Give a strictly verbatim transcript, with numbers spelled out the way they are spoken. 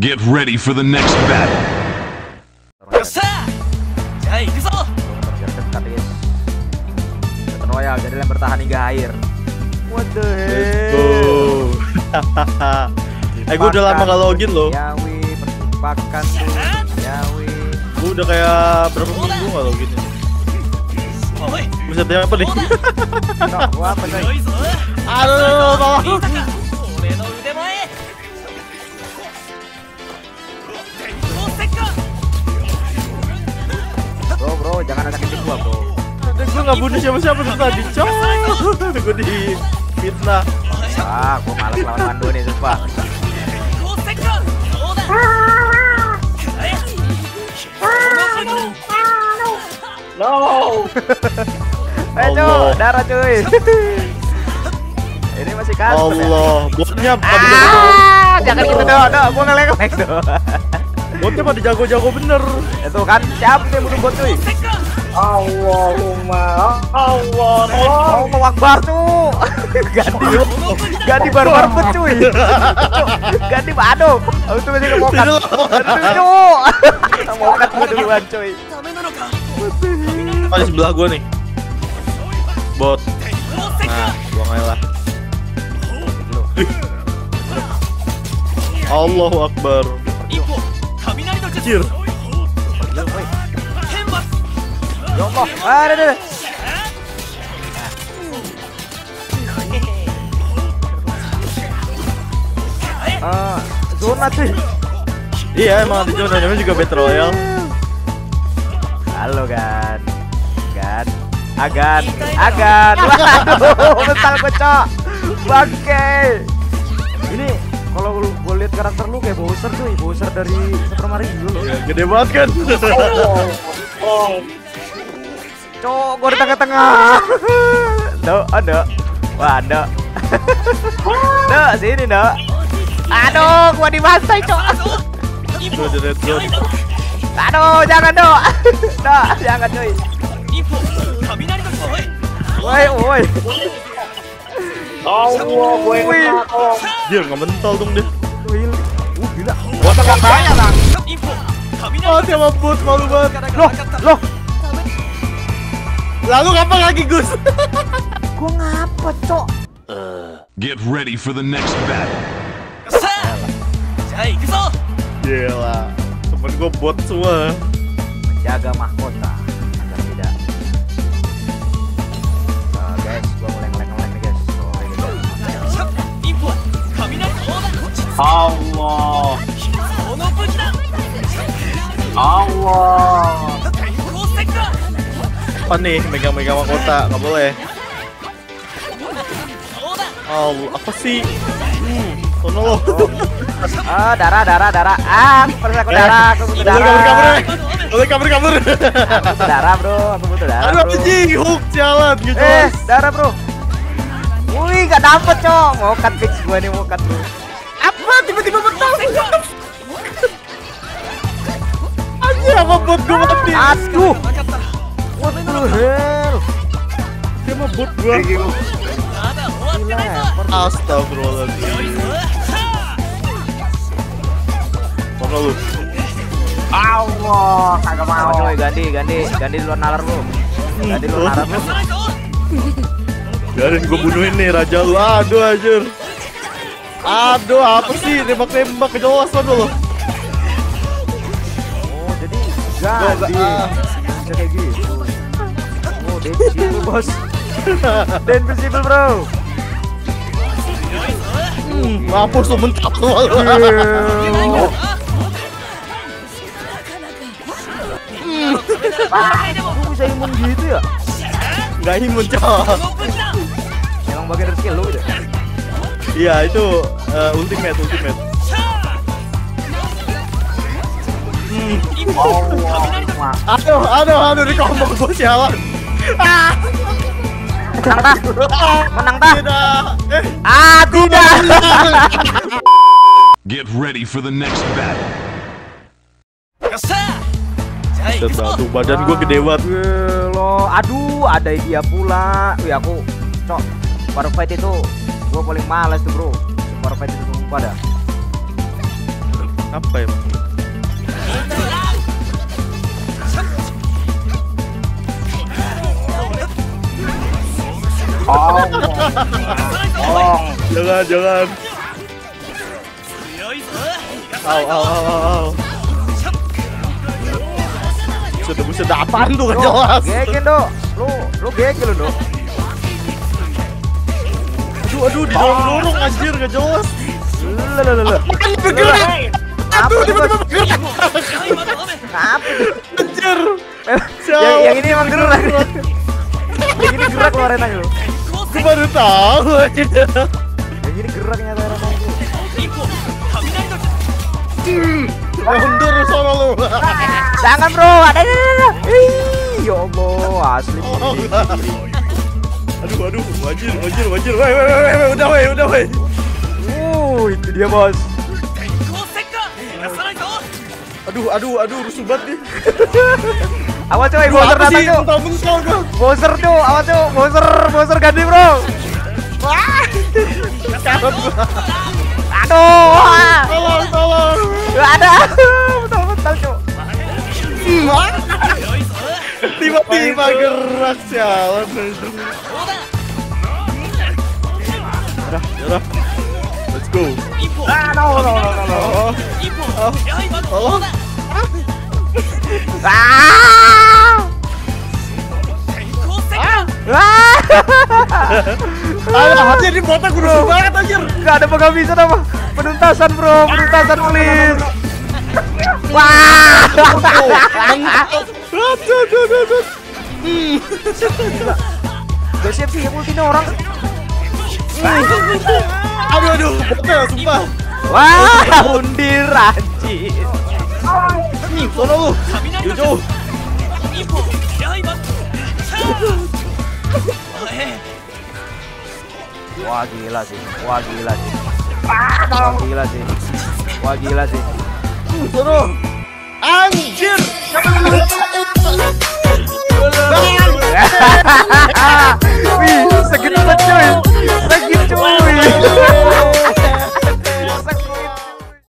Get ready for the next battle. Royal jadi lem bertahan hingga akhir. What the heck? Eh, gue udah lama gak login loh. Yawi persipakan tuh. Yawi. Gue udah kayak berapa minggu gak login ini. Bisa tanya apa nih? Nah, gue apa nih? Aduh, tolong. Bro, bro, jangan ada sakit gua, bro. Gue gak bunuh siapa-siapa tuh tadi, coooooh. Gue di fitnah. Wah, gue malas lawan Mando nih, sumpah. No. Eh, cuy, darah cuy. Ini masih kasar. Allah, botnya pada jago. Jangan gitu doh, doh, gue ngelek-ngelek doh. Botnya pada jago-jago bener. Itu kan, siapa yang bunuh bot cuy? Allahumma Allah Allah Akbar tuh. Ganti yuk. Ganti barbar cuy. Ganti aduh. Itu masih kemokat. Aduh. Kemokat gue duluan cuy. Oh, di sebelah gue nih bot. Nah, gue ngalah. Allahu Akbar. Cir. Ya Allah, ada deh. Ah, zona cuy. Iya, emang di zona namanya juga battle royale. Halo, Gan. Gan. Agan, Agan. Waduh, mental gue, Cok. Bangke. Ini kalau gue lihat karakter lu kayak Bowser cuy, Bowser dari Super Mario dulu. Gede banget kan. Oh. Cok, gue di tengah-tengah. Duh, aduh. Wah, aduh. Duh, sini, duh. Aduh, gue dibantai, Cok. Aduh, jangan, duh. Duh, jangan, cuy. Woi, woi. Allah, gue enak. Dia gak mental dong, dia. Uh, gila. Gue tengah banyak, Bang. Oh, dia mabut, malu banget. Loh, loh. Lalu ngapa lagi Gus? Gua ngapa cok? Get ready for the next battle. Jai, kesel. Gila, temen gua bot semua. Menjaga mahkota agar tidak. Nah, guys, gua mulai ngeleng-ngeleng nih guys. Allah. Allah. Apa nih megang-megang mahkota nggak boleh. Oh apa sih? Hmm, oh no. Ah darah darah darah. Ah perlu aku darah aku butuh darah. Kabur kabur kabur. Butuh darah bro, aku butuh darah. Aduh apa sih? Hook jalan gitu. Eh darah bro. Wih nggak dapet cong. Mau cut fix gua nih mau cut bro. Apa tiba-tiba mental? Anjir apa buat gua mati? Aduh. What the hell? Dia mau bot gua. Astagfirullahaladzim. Mana lu? Allah, kagak mau coy. Ganti, ganti, ganti di luar nalar lu. Ganti di luar nalar lu. Biarin gua bunuhin nih raja lu. Aduh anjir. Aduh apa sih tembak-tembak kejelasan lu. Oh jadi ganti. Bisa kayak gitu. Invisible bos. The invisible bro. Hmm, mampus lu mentap lu. Hmm. Lu bisa imun gitu ya? Enggak imun, coy. Emang bagian dari skill lu gitu. Iya, itu uh, ultimate, ultimate. Hmm. Oh, wow. Aduh, aduh, aduh di combo gua sialan. Ah. Menang tak? Menang tak? Tidak. Eh. Ah tidak. Get ready for the next battle. Aduh badan gue gede banget. Lo, aduh ada dia pula. Wih aku, cok. Super fight itu, gue paling malas tuh bro. Super fight itu sumpah dah. apa ya? Oh, oh, jangan, jangan. Au, au, au, au. Sudah, sudah apaan tuh, gak jelas. Gekin dong, lu, lu gekin lu dong. Aduh, aduh, di dalam lorong anjir, gak jelas. Lelelelele. Makan bergerak. Aduh, tiba-tiba bergerak. Apa? Anjir. Yang ini emang gerak. Yang ini gerak luar renang lu. Gue baru tahu. Yang ini geraknya luar renang. Mundur sono lu. Jangan bro, ada ada ada. Ya Allah, asli. Aduh, aduh, wajir, wajir, wajir. Woi, woi, woi, udah woi, udah woi. Oh, itu dia bos. Aduh, aduh, aduh, rusuh banget nih. Awas coy, boser datang tuh. Boser tuh, awas tuh, boser, boser ganti bro. Wah, takut. Aduh, tolong, tolong. Gak ada, betul betul tuh. Tiba-tiba gerak sialan. Udah, udah. Go. Ah, no, no, no, no, no. Oh. Oh. Ah. Ah. Alah, hati ini botak gurus banget anjir. Enggak ada penghabisan apa? Penuntasan, bro. Penuntasan please. Wah. Aduh, aduh, aduh. Hmm. Gak siap sih multi orang. Aduh, aduh, betul, sumpah. Wah, undir anjir. Nih, sono lu. Jujur. Wah, gila sih. Wah, gila sih. Wah, gila sih. Wah, gila sih. Sono. Anjir.